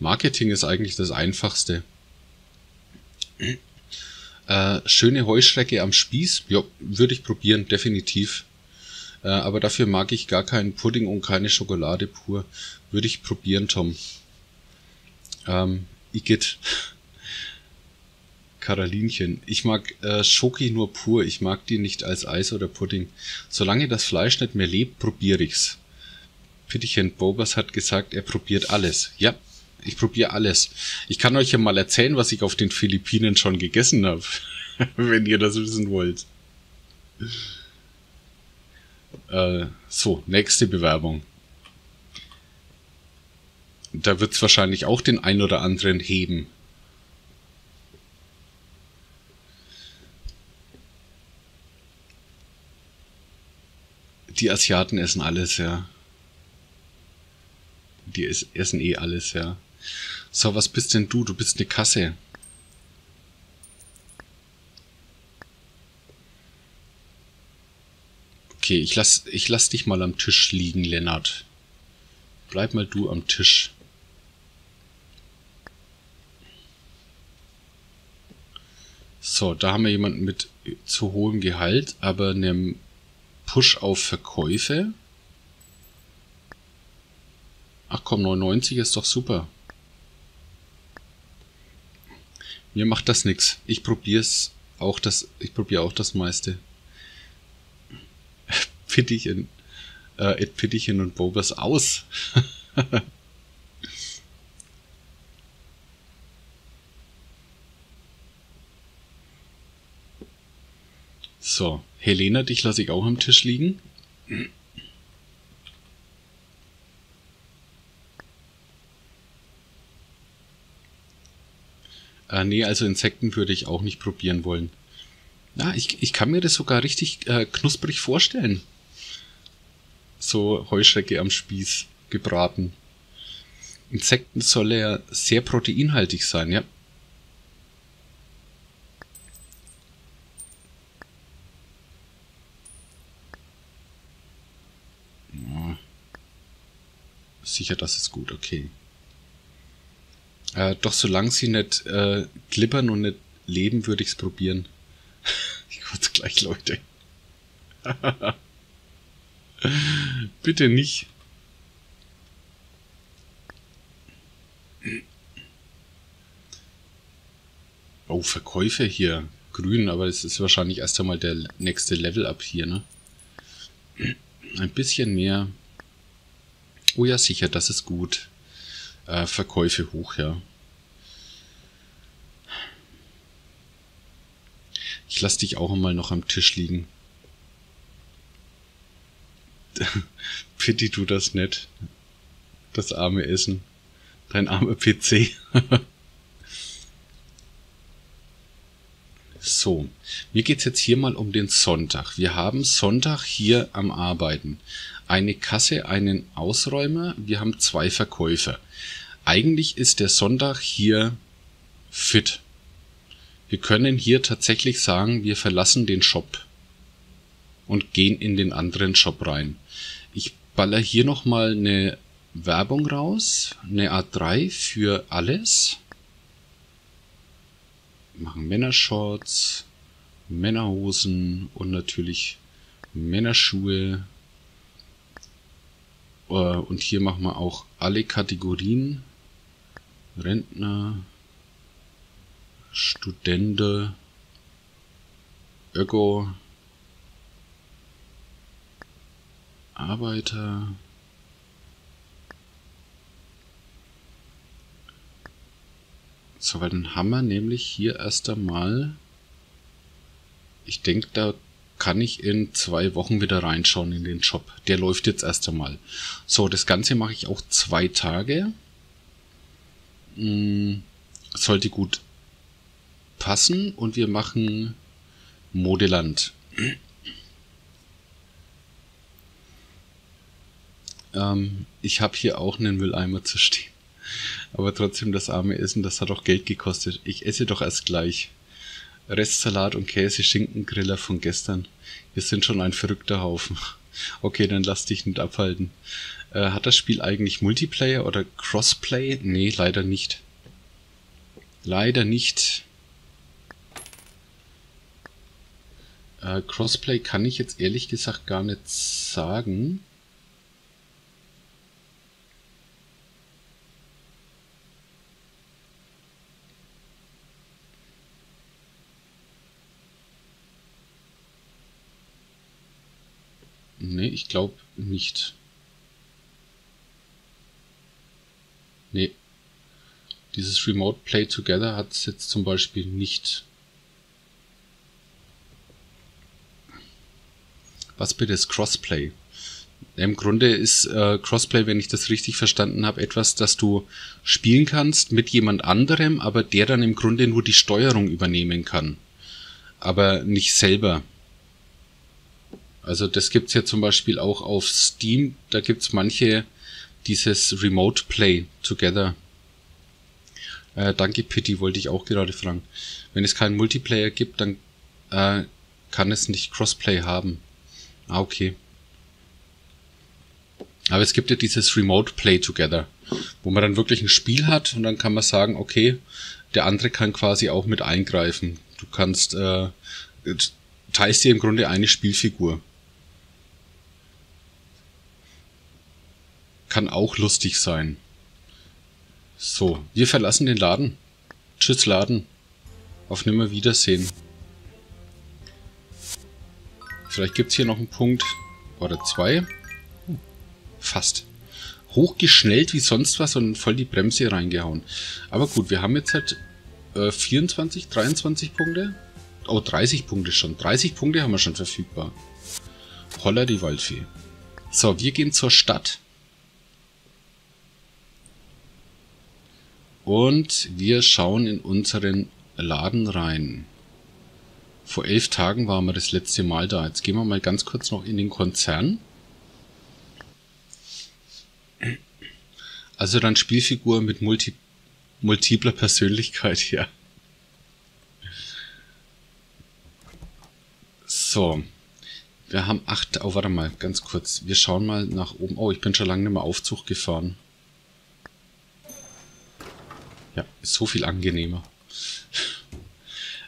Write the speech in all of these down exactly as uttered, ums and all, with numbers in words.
Marketing ist eigentlich das Einfachste. Äh, schöne Heuschrecke am Spieß, ja, würde ich probieren, definitiv. Äh, aber dafür mag ich gar keinen Pudding und keine Schokolade pur. Würde ich probieren, Tom. Ähm, Igitt. Karolinchen. Ich mag äh, Schoki nur pur, ich mag die nicht als Eis oder Pudding. Solange das Fleisch nicht mehr lebt, probiere ich's. Pittichen Bobas hat gesagt, er probiert alles. Ja, ich probiere alles. Ich kann euch ja mal erzählen, was ich auf den Philippinen schon gegessen habe, wenn ihr das wissen wollt. Äh, so, nächste Bewerbung. Da wird's wahrscheinlich auch den ein oder anderen heben. Die Asiaten essen alles, ja. Die essen eh alles, ja. So, was bist denn du? Du bist eine Kasse. Okay, ich lass, ich lass dich mal am Tisch liegen, Lennart. Bleib mal du am Tisch. So, da haben wir jemanden mit zu hohem Gehalt, aber einem Push auf Verkäufe. Ach komm, neunundneunzig ist doch super. Mir macht das nichts. Ich probier's auch das. Ich probiere auch das meiste. Pittichen, äh, Pittichen und Bobas aus. So, Helena, dich lasse ich auch am Tisch liegen. Äh, nee, also Insekten würde ich auch nicht probieren wollen. Na, ich, ich kann mir das sogar richtig äh, knusprig vorstellen. So Heuschrecke am Spieß, gebraten. Insekten soll ja sehr proteinhaltig sein, ja. Ja. Sicher, das ist gut, okay. Äh, doch solange sie nicht äh, glibbern und nicht leben, würde ich es probieren. Ich kurz gleich, Leute. Bitte nicht. Oh, Verkäufe hier. Grün, aber es ist wahrscheinlich erst einmal der nächste Level-Up hier, ne? Ein bisschen mehr. Oh ja, sicher, das ist gut. Verkäufe hoch, ja. Ich lasse dich auch einmal noch am Tisch liegen. Pitti, tu das nicht. Das arme Essen. Dein armer P C. So, mir geht es jetzt hier mal um den Sonntag. Wir haben Sonntag hier am Arbeiten. Eine Kasse, einen Ausräumer, wir haben zwei Verkäufer. Eigentlich ist der Sonntag hier fit. Wir können hier tatsächlich sagen, wir verlassen den Shop und gehen in den anderen Shop rein. Ich baller hier nochmal eine Werbung raus, eine A drei für alles. Wir machen Männershorts, Männerhosen und natürlich Männerschuhe. Und hier machen wir auch alle Kategorien. Rentner, Studente, Öko, Arbeiter, so, weil dann haben wir nämlich hier erst einmal, ich denke, da kann ich in zwei Wochen wieder reinschauen in den Shop. Der läuft jetzt erst einmal. So, das Ganze mache ich auch zwei Tage. Hm, sollte gut passen. Und wir machen Modeland. ähm, ich habe hier auch einen Mülleimer zu stehen. Aber trotzdem, das arme Essen, das hat auch Geld gekostet. Ich esse doch erst gleich. Restsalat und Käse, Schinkengriller von gestern. Wir sind schon ein verrückter Haufen. Okay, dann lass dich nicht abhalten. Äh, hat das Spiel eigentlich Multiplayer oder Crossplay? Nee, leider nicht. Leider nicht. Äh, Crossplay kann ich jetzt ehrlich gesagt gar nicht sagen. Nee, ich glaube nicht. Nee. Dieses Remote Play Together hat es jetzt zum Beispiel nicht. Was bitte ist Crossplay? Im Grunde ist äh, Crossplay, wenn ich das richtig verstanden habe, etwas, das du spielen kannst mit jemand anderem, aber der dann im Grunde nur die Steuerung übernehmen kann. Aber nicht selber. Also das gibt's ja zum Beispiel auch auf Steam, da gibt's manche dieses Remote Play Together. Äh, danke Pity, wollte ich auch gerade fragen. Wenn es keinen Multiplayer gibt, dann äh, kann es nicht Crossplay haben. Ah, okay. Aber es gibt ja dieses Remote Play Together, wo man dann wirklich ein Spiel hat und dann kann man sagen, okay, der andere kann quasi auch mit eingreifen. Du kannst äh, teilst dir im Grunde eine Spielfigur. Kann auch lustig sein. So, wir verlassen den Laden. Tschüss Laden. Auf Nimmerwiedersehen. Vielleicht gibt es hier noch einen Punkt oder zwei. Fast. Hochgeschnellt wie sonst was und voll die Bremse reingehauen. Aber gut, wir haben jetzt halt äh, vierundzwanzig, dreiundzwanzig Punkte. Oh, dreißig Punkte schon. dreißig Punkte haben wir schon verfügbar. Holla die Waldfee. So, wir gehen zur Stadt. Und wir schauen in unseren Laden rein. Vor elf Tagen waren wir das letzte Mal da. Jetzt gehen wir mal ganz kurz noch in den Konzern. Also dann Spielfigur mit multi multipler Persönlichkeit, ja. So. Wir haben acht... Oh, warte mal, ganz kurz. Wir schauen mal nach oben. Oh, ich bin schon lange nicht mehr Aufzug gefahren. Ja, ist so viel angenehmer.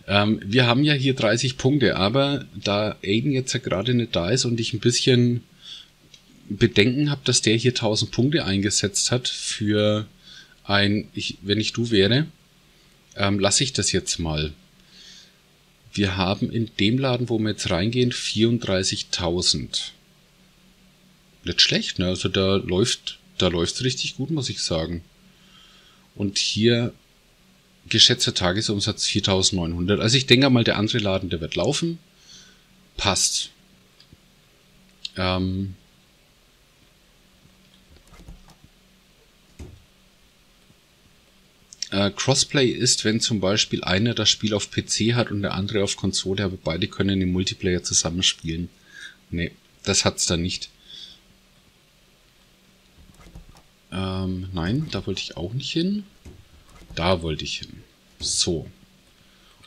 ähm, wir haben ja hier dreißig Punkte, aber da Aiden jetzt ja gerade nicht da ist und ich ein bisschen Bedenken habe, dass der hier tausend Punkte eingesetzt hat für ein, ich, wenn ich du wäre, ähm, lasse ich das jetzt mal. Wir haben in dem Laden, wo wir jetzt reingehen, vierunddreißigtausend. Nicht schlecht, ne? Also da läuft, da läuft's richtig gut, muss ich sagen. Und hier geschätzter Tagesumsatz viertausendneunhundert. Also ich denke mal, der andere Laden, der wird laufen. Passt. Ähm äh, Crossplay ist, wenn zum Beispiel einer das Spiel auf P C hat und der andere auf Konsole, aber beide können im Multiplayer zusammenspielen. Nee, das hat's da nicht. Ähm, nein, da wollte ich auch nicht hin. Da wollte ich hin. So.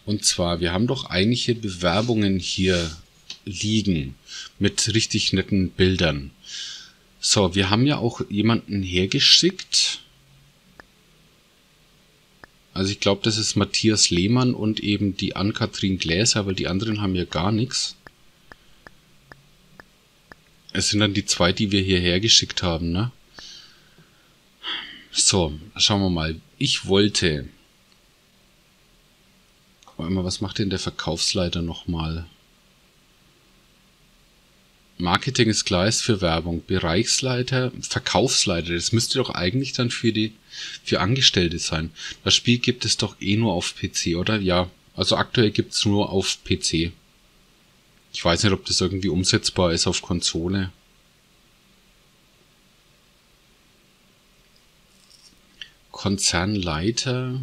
Und zwar, wir haben doch einige Bewerbungen hier liegen. Mit richtig netten Bildern. So, wir haben ja auch jemanden hergeschickt. Also ich glaube, das ist Matthias Lehmann und eben die Ann-Kathrin Gläser, weil die anderen haben ja gar nichts. Es sind dann die zwei, die wir hierher geschickt haben, ne? So, schauen wir mal. Ich wollte... Warte mal, was macht denn der Verkaufsleiter nochmal? Marketing ist klar, ist für Werbung. Bereichsleiter, Verkaufsleiter. Das müsste doch eigentlich dann für die für Angestellte sein. Das Spiel gibt es doch eh nur auf P C, oder? Ja, also aktuell gibt es nur auf P C. Ich weiß nicht, ob das irgendwie umsetzbar ist auf Konsole. Konzernleiter.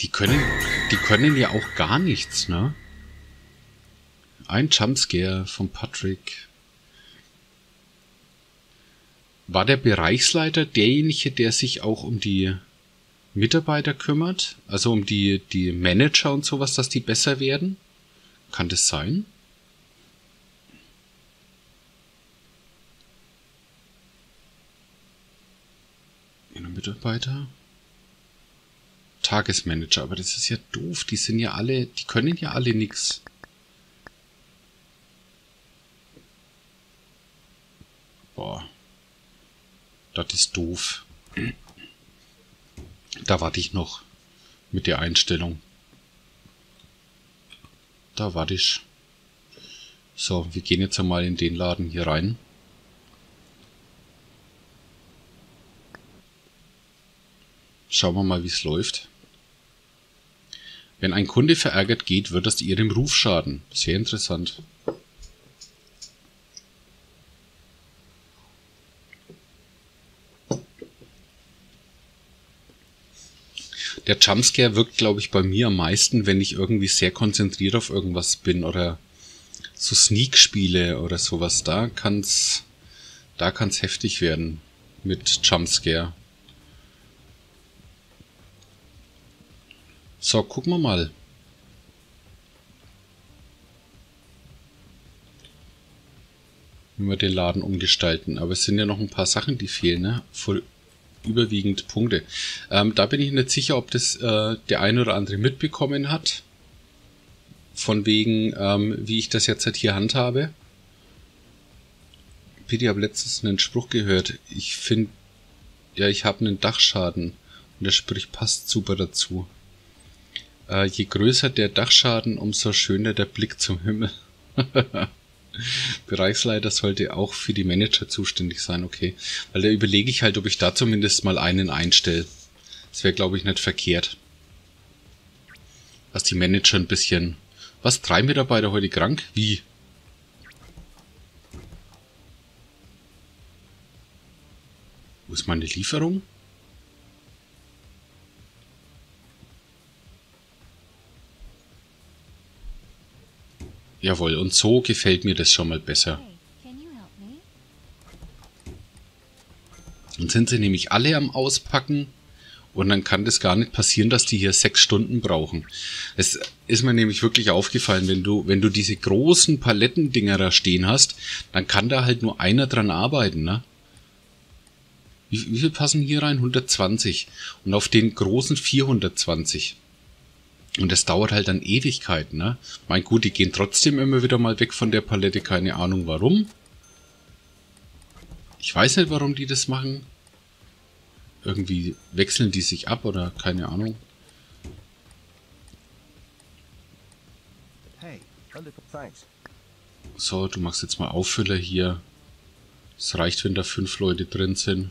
Die können, die können ja auch gar nichts, ne? Ein Jumpscare von Patrick. War der Bereichsleiter derjenige, der sich auch um die Mitarbeiter kümmert, also um die, die Manager und sowas, dass die besser werden? Kann das sein? Mitarbeiter. Tagesmanager, aber das ist ja doof. Die sind ja alle, die können ja alle nichts. Boah. Das ist doof. Da warte ich noch mit der Einstellung. Da warte ich. So, wir gehen jetzt einmal in den Laden hier rein. Schauen wir mal, wie es läuft. Wenn ein Kunde verärgert geht, wird das ihrem Ruf schaden. Sehr interessant. Der Jumpscare wirkt, glaube ich, bei mir am meisten, wenn ich irgendwie sehr konzentriert auf irgendwas bin oder so Sneak spiele oder sowas. Da kann's, da kann's heftig werden mit Jumpscare. So, gucken wir mal. Wenn wir den Laden umgestalten. Aber es sind ja noch ein paar Sachen, die fehlen, ne? Voll überwiegend Punkte. Ähm, da bin ich nicht sicher, ob das äh, der ein oder andere mitbekommen hat. Von wegen, ähm, wie ich das jetzt halt hier handhabe. Pidi, ich habe letztens einen Spruch gehört. Ich finde, ja, ich habe einen Dachschaden. Und der Spruch passt super dazu. Uh, je größer der Dachschaden, umso schöner der Blick zum Himmel. Bereichsleiter sollte auch für die Manager zuständig sein, okay. Weil da überlege ich halt, ob ich da zumindest mal einen einstelle. Das wäre, glaube ich, nicht verkehrt. Dass die Manager ein bisschen... Was, drei Mitarbeiter heute krank? Wie? Wo ist meine Lieferung? Jawohl, und so gefällt mir das schon mal besser. Dann sind sie nämlich alle am Auspacken und dann kann das gar nicht passieren, dass die hier sechs Stunden brauchen. Es ist mir nämlich wirklich aufgefallen, wenn du, wenn du diese großen Palettendinger da stehen hast, dann kann da halt nur einer dran arbeiten, ne? Wie, wie viel passen hier rein? hundertzwanzig. Und auf den großen vierhundertzwanzig. Und das dauert halt dann Ewigkeiten, ne? Mein Gott, die gehen trotzdem immer wieder mal weg von der Palette. Keine Ahnung warum. Ich weiß nicht, warum die das machen. Irgendwie wechseln die sich ab oder keine Ahnung. So, du machst jetzt mal Auffüller hier. Es reicht, wenn da fünf Leute drin sind.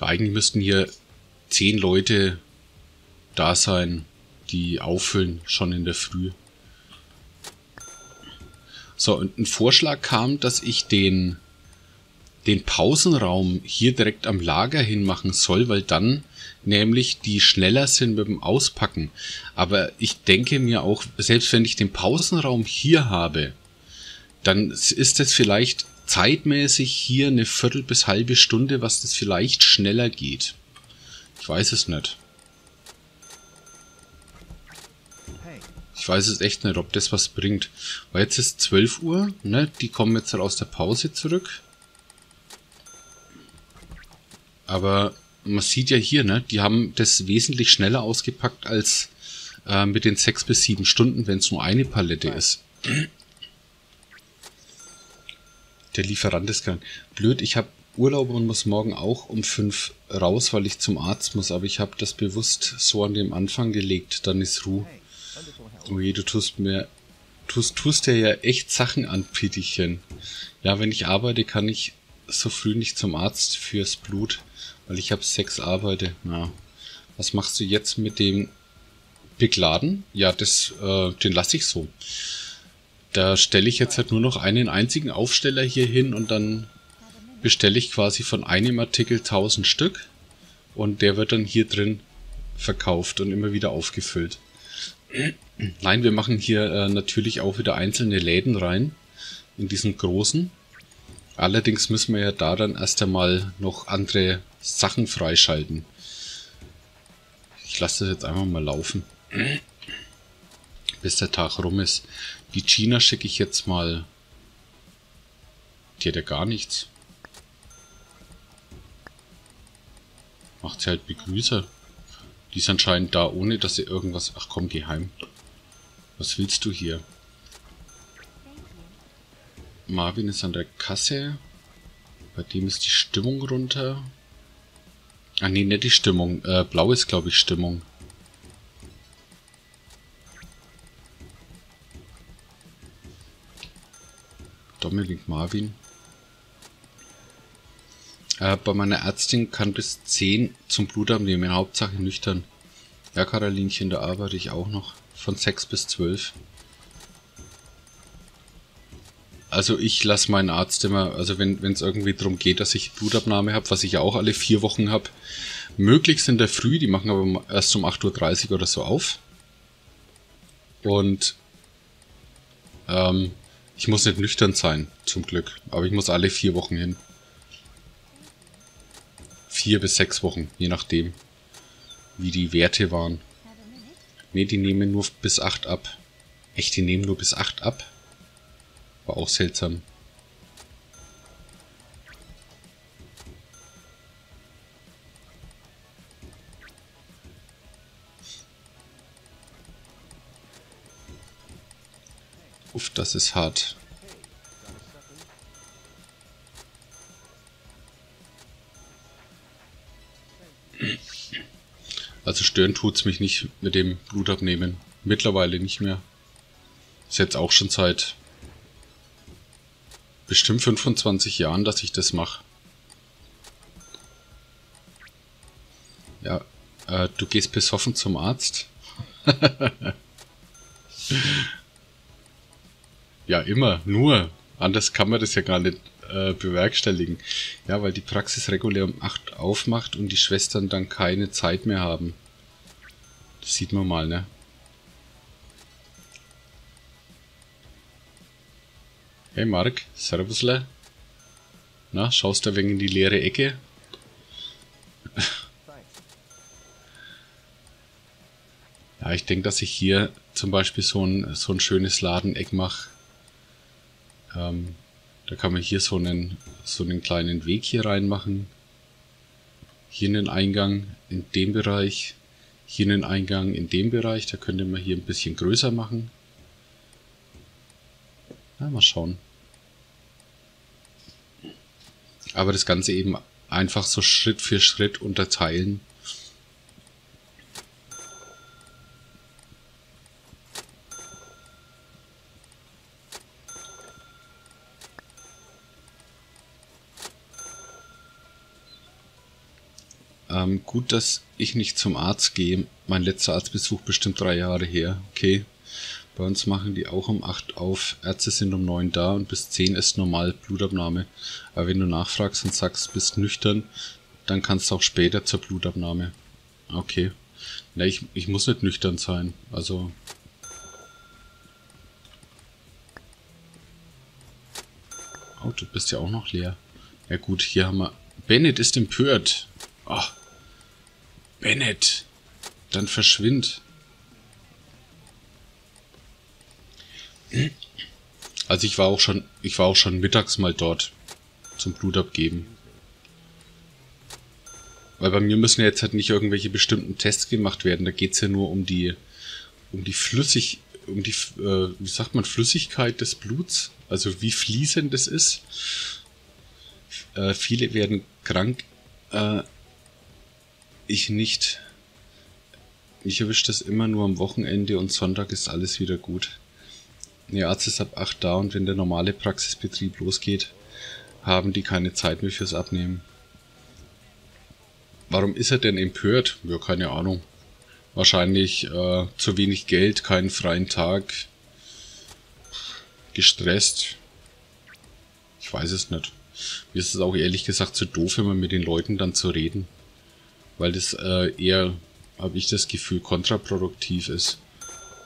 Eigentlich müssten hier zehn Leute da sein, die auffüllen, schon in der Früh. So, und ein Vorschlag kam, dass ich den, den Pausenraum hier direkt am Lager hin machen soll, weil dann nämlich die schneller sind mit dem Auspacken. Aber ich denke mir auch, selbst wenn ich den Pausenraum hier habe, dann ist das vielleicht... zeitmäßig hier eine Viertel bis halbe Stunde, was das vielleicht schneller geht. Ich weiß es nicht. Ich weiß es echt nicht, ob das was bringt. Weil jetzt ist zwölf Uhr, ne? Die kommen jetzt halt aus der Pause zurück. Aber man sieht ja hier, ne? Die haben das wesentlich schneller ausgepackt als äh, mit den sechs bis sieben Stunden, wenn es nur eine Palette ist. Der Lieferant ist krank. Blöd, ich habe Urlaub und muss morgen auch um fünf raus, weil ich zum Arzt muss. Aber ich habe das bewusst so an dem Anfang gelegt. Dann ist Ruhe. Oh je, du tust mir... Tust, tust dir ja echt Sachen an, Piddichen. Ja, wenn ich arbeite, kann ich so früh nicht zum Arzt fürs Blut, weil ich habe sechs Arbeite. Na, was machst du jetzt mit dem Big Laden? Ja, das, äh, den lasse ich so. Da stelle ich jetzt halt nur noch einen einzigen Aufsteller hier hin und dann bestelle ich quasi von einem Artikel tausend Stück und der wird dann hier drin verkauft und immer wieder aufgefüllt. Nein, wir machen hier äh, natürlich auch wieder einzelne Läden rein in diesen großen, Allerdings müssen wir ja da dann erst einmal noch andere Sachen freischalten. Ich lasse das jetzt einfach mal laufen, bis der Tag rum ist. Die Gina schicke ich jetzt mal. Die hat ja gar nichts. Macht sie halt Begrüßer. Die ist anscheinend da, ohne dass sie irgendwas... Ach komm, geh heim. Was willst du hier? Marvin ist an der Kasse. Bei dem ist die Stimmung runter. Ah ne, nicht die Stimmung. Äh, blau ist, glaube ich, Stimmung. Dominik Marvin. Äh, bei meiner Ärztin kann bis zehn zum Blutabnehmen nehmen. Hauptsache nüchtern. Ja, Karolinchen, da arbeite ich auch noch. Von sechs bis zwölf. Also ich lasse meinen Arzt immer, also wenn es irgendwie darum geht, dass ich Blutabnahme habe, was ich ja auch alle vier Wochen habe, möglichst in der Früh, die machen aber erst um acht Uhr dreißig oder so auf. Und ähm, ich muss nicht nüchtern sein, zum Glück, aber ich muss alle vier Wochen hin. Vier bis sechs Wochen, je nachdem, wie die Werte waren. Ne, die nehmen nur bis acht ab. Echt, die nehmen nur bis acht ab? War auch seltsam. Uff, das ist hart. Also stören tut's mich nicht mit dem Blutabnehmen. Mittlerweile nicht mehr. Ist jetzt auch schon seit bestimmt fünfundzwanzig Jahren, dass ich das mache. Ja, äh, du gehst besoffen zum Arzt? Ja, immer, nur. Anders kann man das ja gar nicht äh, bewerkstelligen. Ja, weil die Praxis regulär um acht aufmacht und die Schwestern dann keine Zeit mehr haben. Das sieht man mal, ne? Hey Marc, servusle. Na, schaust du ein wenig in die leere Ecke? Ja, ich denke, dass ich hier zum Beispiel so ein, so ein schönes Ladeneck mache. Ähm, da kann man hier so einen, so einen kleinen Weg hier reinmachen. Hier einen Eingang in dem Bereich. Hier einen Eingang in dem Bereich. Da könnte man hier ein bisschen größer machen. Na, mal schauen. Aber das Ganze eben einfach so Schritt für Schritt unterteilen. Ähm, gut, dass ich nicht zum Arzt gehe. Mein letzter Arztbesuch bestimmt drei Jahre her. Okay. Bei uns machen die auch um acht auf. Ärzte sind um neun da und bis zehn ist normal Blutabnahme. Aber wenn du nachfragst und sagst, bist nüchtern, dann kannst du auch später zur Blutabnahme. Okay. Ne, ich, ich muss nicht nüchtern sein. Also... Oh, du bist ja auch noch leer. Ja gut, hier haben wir... Bennett ist empört. Ach, Bennett, dann verschwind. Also ich war auch schon, ich war auch schon mittags mal dort zum Blutabgeben. Weil bei mir müssen ja jetzt halt nicht irgendwelche bestimmten Tests gemacht werden. Da geht's ja nur um die, um die Flüssig, um die, äh, wie sagt man, Flüssigkeit des Bluts. Also wie fließend es ist. Äh, viele werden krank. Äh, Ich nicht. Ich erwische das immer nur am Wochenende und Sonntag ist alles wieder gut. Der Arzt ist ab acht da und wenn der normale Praxisbetrieb losgeht, haben die keine Zeit mehr fürs Abnehmen. Warum ist er denn empört? Ja, keine Ahnung. Wahrscheinlich äh, zu wenig Geld, keinen freien Tag, gestresst. Ich weiß es nicht. Mir ist es auch ehrlich gesagt zu doof, immer mit den Leuten dann zu reden. Weil das äh, eher, habe ich das Gefühl, kontraproduktiv ist.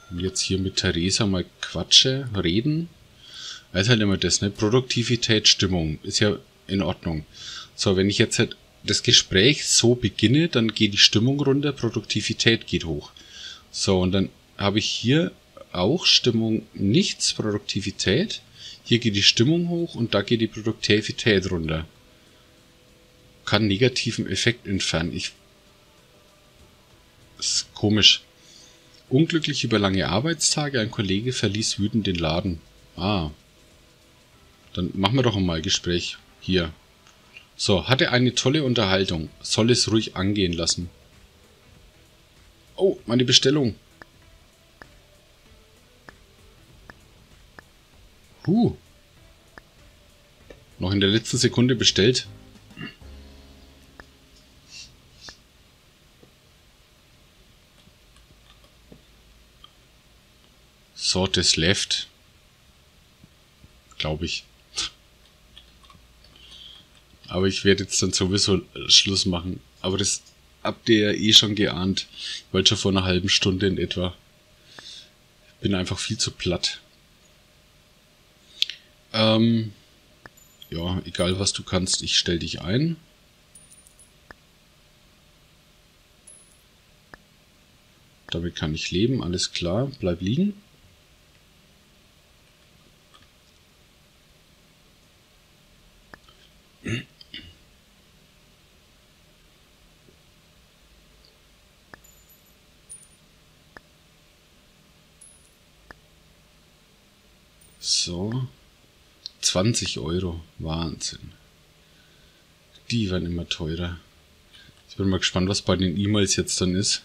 Wenn ich jetzt hier mit Theresa mal quatsche, reden, Das ist halt immer das, ne? Produktivität, Stimmung, ist ja in Ordnung. So, wenn ich jetzt halt das Gespräch so beginne, dann geht die Stimmung runter, Produktivität geht hoch. So, und dann habe ich hier auch Stimmung nichts, Produktivität. Hier geht die Stimmung hoch und da geht die Produktivität runter. Kann negativen Effekt entfernen. Ich, das ist komisch. Unglücklich über lange Arbeitstage, ein Kollege verließ wütend den Laden. Ah. Dann machen wir doch mal ein Gespräch. Hier. So, hatte eine tolle Unterhaltung. Soll es ruhig angehen lassen. Oh, meine Bestellung. Huh. Noch in der letzten Sekunde bestellt. Sort is left. Glaube ich. Aber ich werde jetzt dann sowieso Schluss machen. Aber das habt ihr ja eh schon geahnt. Ich wollte schon vor einer halben Stunde in etwa. Ich bin einfach viel zu platt. Ähm, ja, egal was du kannst, ich stell dich ein. Damit kann ich leben, alles klar, bleib liegen. So, zwanzig Euro, Wahnsinn. Die werden immer teurer. Ich bin mal gespannt, was bei den E-Mails jetzt dann ist.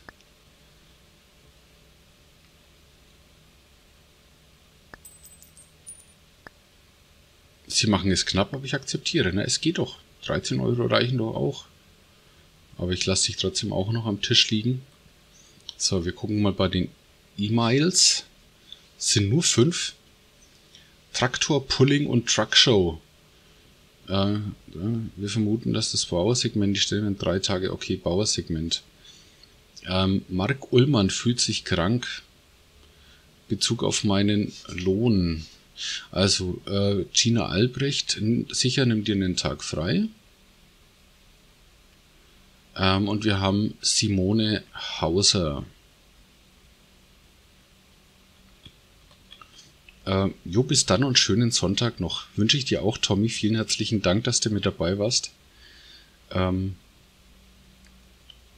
Sie machen es knapp, aber ich akzeptiere. Na, es geht doch. dreizehn Euro reichen doch auch. Aber ich lasse dich trotzdem auch noch am Tisch liegen. So, wir gucken mal bei den E-Mails. Es sind nur fünf. Traktor, Pulling und Truck Show. Äh, äh, wir vermuten, dass das Bauersegment, die stellen in drei Tage, okay, Bauersegment. Ähm, Mark Ullmann fühlt sich krank. Bezug auf meinen Lohn. Also, äh, Gina Albrecht, sicher nimm dir einen Tag frei. Ähm, und wir haben Simone Hauser. Uh, jo, bis dann und schönen Sonntag noch. Wünsche ich dir auch, Tommy. Vielen herzlichen Dank, dass du mit dabei warst. Ähm,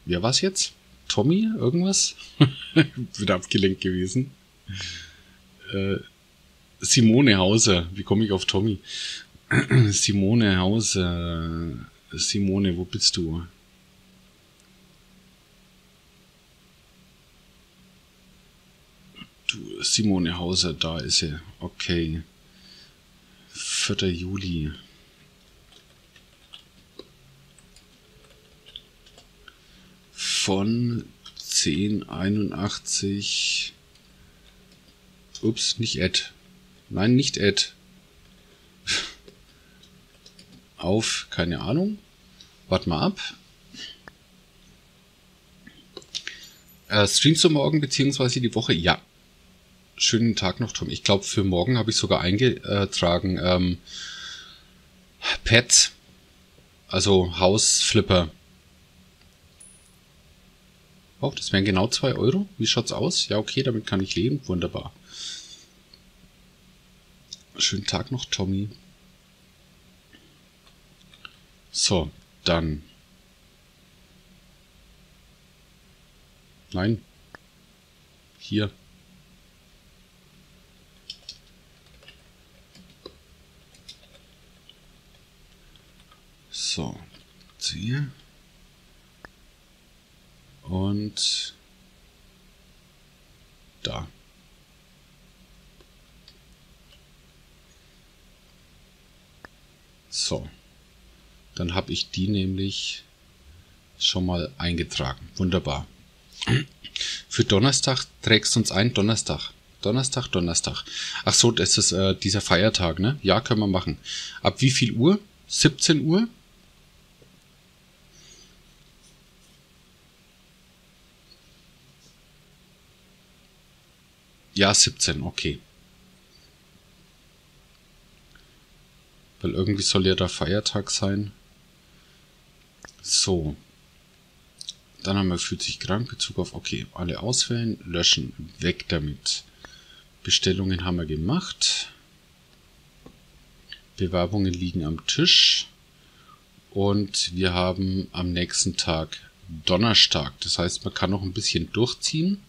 wer war's jetzt? Tommy? Irgendwas? Bin abgelenkt gewesen. Äh, Simone Hauser. Wie komme ich auf Tommy? Simone Hauser. Simone, wo bist du? Simone Hauser, da ist sie. Okay. vierter Juli. Von zehn einundachtzig. Ups, nicht Ad. Nein, nicht Ad. Auf, keine Ahnung. Warte mal ab. Äh, streamst du morgen beziehungsweise die Woche? Ja. Schönen Tag noch, Tom. Ich glaube, für morgen habe ich sogar eingetragen. Ähm, Pets. Also House Flipper. Oh, das wären genau zwei Euro. Wie schaut's aus? Ja, okay, damit kann ich leben. Wunderbar. Schönen Tag noch, Tommy. So, dann. Nein. Hier. So, ziehe und da. So, dann habe ich die nämlich schon mal eingetragen. Wunderbar. Für Donnerstag trägst du uns ein, Donnerstag. Donnerstag, Donnerstag. Ach so, das ist äh, dieser Feiertag, ne? Ja, können wir machen. Ab wie viel Uhr? siebzehn Uhr? Ja, siebzehn, okay. Weil irgendwie soll ja da Feiertag sein. So. Dann haben wir vierzig krank, Bezug auf, okay, alle auswählen, löschen, weg damit. Bestellungen haben wir gemacht. Bewerbungen liegen am Tisch. Und wir haben am nächsten Tag Donnerstag. Das heißt, man kann noch ein bisschen durchziehen.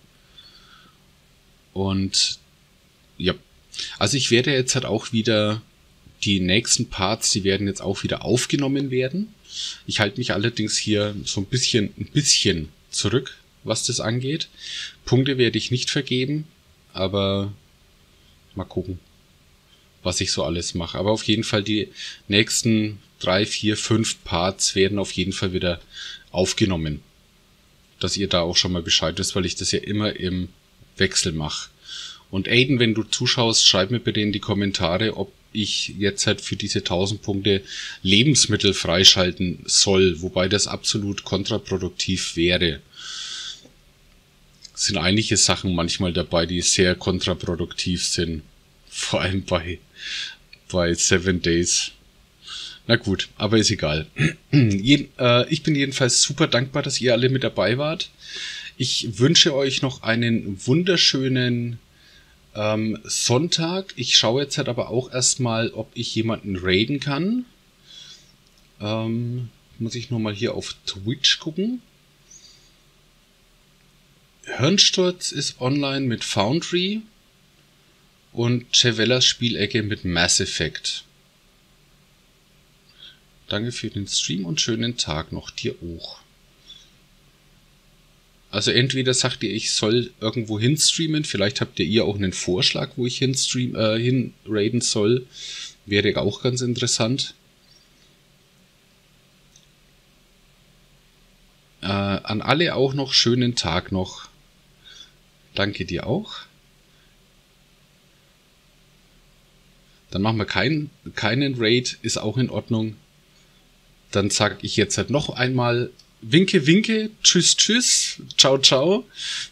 Und ja, also ich werde jetzt halt auch wieder, die nächsten Parts, die werden jetzt auch wieder aufgenommen werden. Ich halte mich allerdings hier so ein bisschen, ein bisschen zurück, was das angeht. Punkte werde ich nicht vergeben, aber mal gucken, was ich so alles mache. Aber auf jeden Fall die nächsten drei, vier, fünf Parts werden auf jeden Fall wieder aufgenommen. Dass ihr da auch schon mal Bescheid wisst, weil ich das ja immer im Wechsel mache. Und Aiden, wenn du zuschaust, schreib mir bitte in die Kommentare, ob ich jetzt halt für diese tausend Punkte Lebensmittel freischalten soll, wobei das absolut kontraproduktiv wäre. Es sind einige Sachen manchmal dabei, die sehr kontraproduktiv sind. Vor allem bei, bei Seven Days. Na gut, aber ist egal. Ich bin jedenfalls super dankbar, dass ihr alle mit dabei wart. Ich wünsche euch noch einen wunderschönen Ähm, Sonntag. Ich schaue jetzt halt aber auch erstmal, ob ich jemanden raiden kann. Ähm, muss ich nur mal hier auf Twitch gucken. Hörnsturz ist online mit Foundry und Chevellas Spielecke mit Mass Effect. Danke für den Stream und schönen Tag noch dir auch. Also entweder sagt ihr, ich soll irgendwo hin streamen, vielleicht habt ihr ihr auch einen Vorschlag, wo ich hin stream, äh, hin raiden soll. Wäre auch ganz interessant. Äh, an alle auch noch schönen Tag noch. Danke dir auch. Dann machen wir keinen, keinen Raid, ist auch in Ordnung. Dann sage ich jetzt halt noch einmal Winke, winke, tschüss, tschüss, ciao, ciao,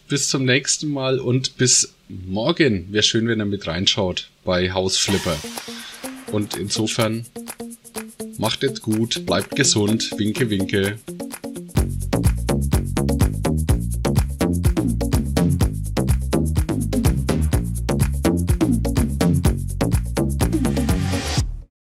bis zum nächsten Mal und bis morgen. Wäre schön, wenn ihr mit reinschaut bei House Flipper. Und insofern, macht es gut, bleibt gesund, winke, winke.